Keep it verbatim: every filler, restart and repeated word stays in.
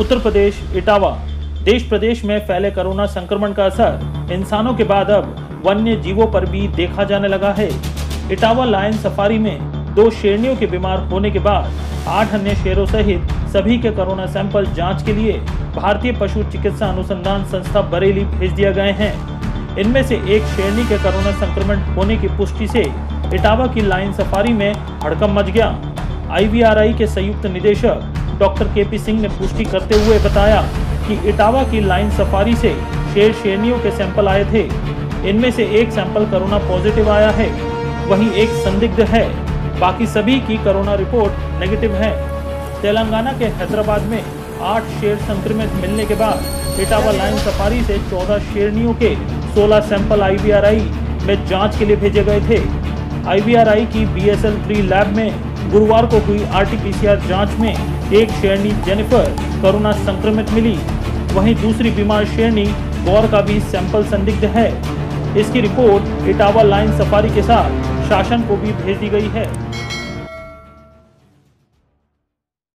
उत्तर प्रदेश इटावा। देश प्रदेश में फैले कोरोना संक्रमण का असर इंसानों के बाद अब वन्य जीवों पर भी देखा जाने लगा है। इटावा लायन सफारी में दो शेरनियों के बीमार होने के बाद आठ अन्य शेरों सहित सभी के कोरोना सैंपल जांच के लिए भारतीय पशु चिकित्सा अनुसंधान संस्थान बरेली भेज दिया गए हैं। इनमें से एक शेरनी के कोरोना संक्रमण होने की पुष्टि से इटावा की लायन सफारी में हड़कंप मच गया। आई वी आर आई के संयुक्त निदेशक डॉक्टर के पी सिंह ने पुष्टि करते हुए बताया कि इटावा की लायन सफारी से शेर शेरनियों के सैंपल आए थे। इनमें से एक सैंपल कोरोना पॉजिटिव आया है, वहीं एक संदिग्ध है। बाकी सभी की कोरोना रिपोर्ट नेगेटिव है। तेलंगाना के हैदराबाद में आठ शेर संक्रमित मिलने के बाद इटावा लायन सफारी से चौदह शेरनियों के सोलह sample I V R I में जांच के लिए भेजे गए थे। आई वी आर आई की B S L three lab में गुरुवार को हुई R T P C R जांच में एक शेरनी जेनिफर कोरोना संक्रमित मिली, वहीं दूसरी बीमार शेरनी गौर का भी सैंपल संदिग्ध है। इसकी रिपोर्ट इटावा लायन सफारी के साथ शासन को भी भेज दी गई है।